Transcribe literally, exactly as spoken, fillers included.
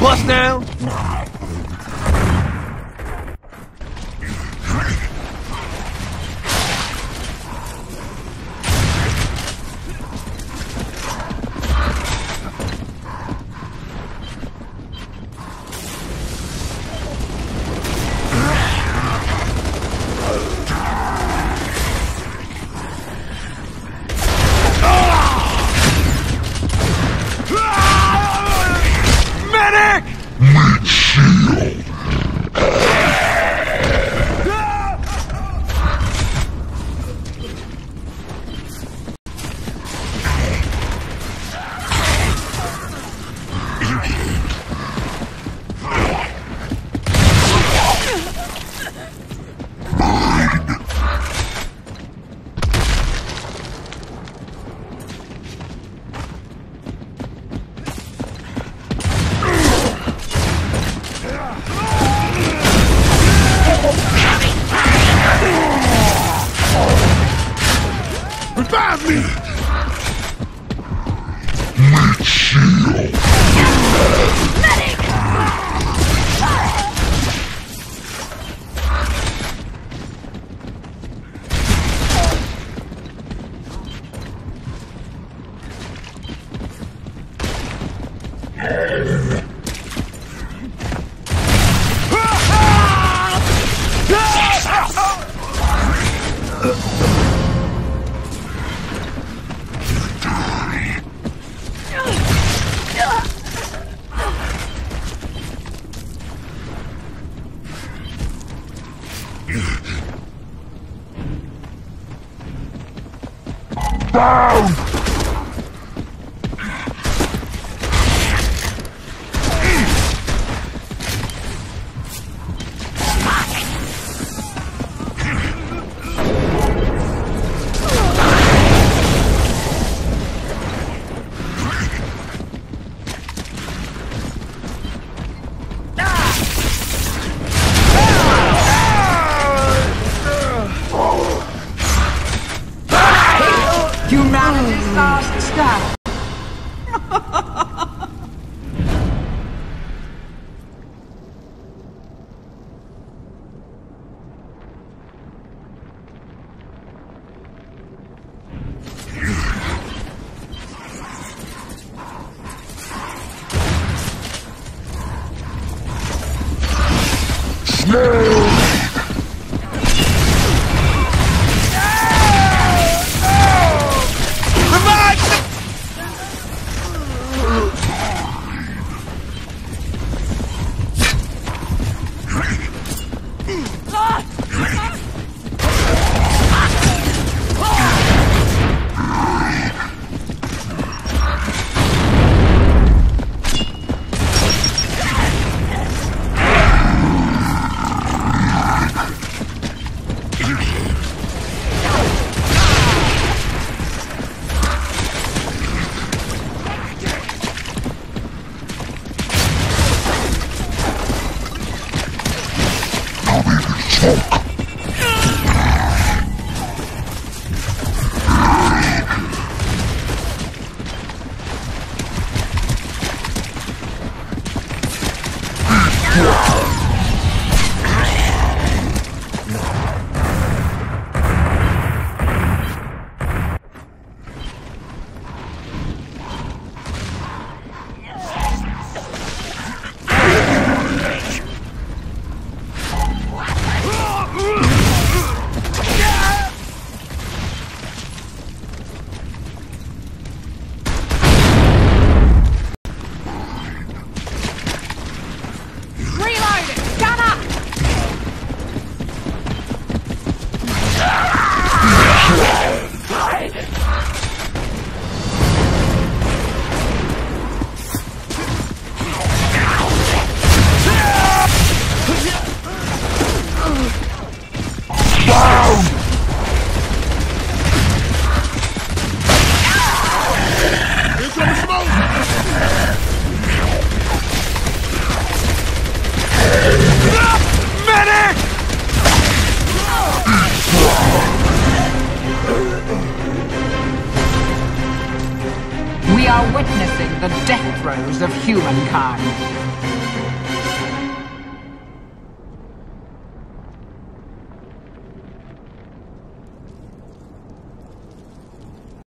Bust down. witnessing the death throes of humankind.